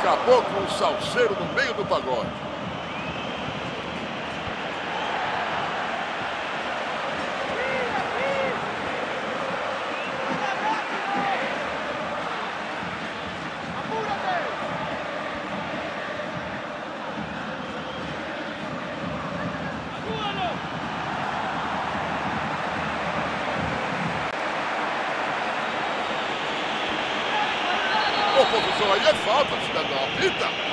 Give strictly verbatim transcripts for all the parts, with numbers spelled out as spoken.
Acabou com o salseiro no meio do pagode. Professor, aí é falta, cidadão. Apita!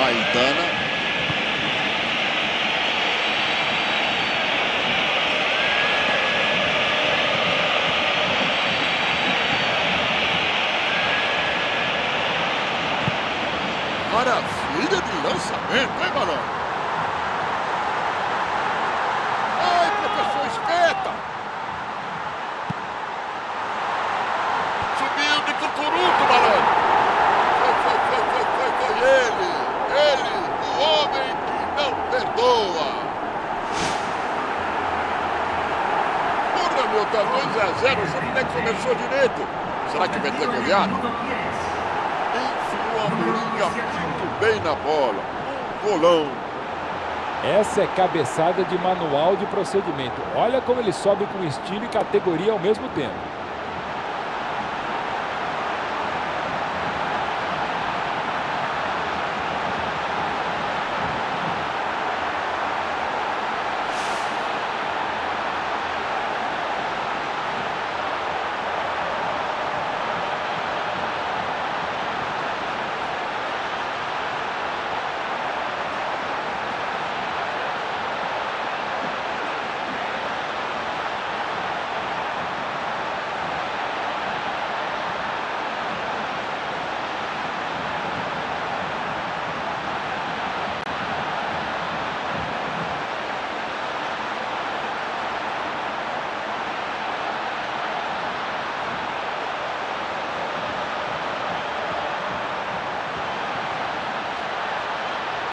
Maidana. Maravilha de lançamento, hein, Marão? Ai, professor, espeta! Subiu de cucuruto, Marão! Foi, foi, foi, foi, foi, foi ele! Ele, o homem que não perdoa. Porra, meu, tá dois a zero. O Juliné começou direito. Será que vai ter goleado? Enfiou a bolinha muito bem na bola. Um golão. Essa é cabeçada de manual de procedimento. Olha como ele sobe com estilo e categoria ao mesmo tempo.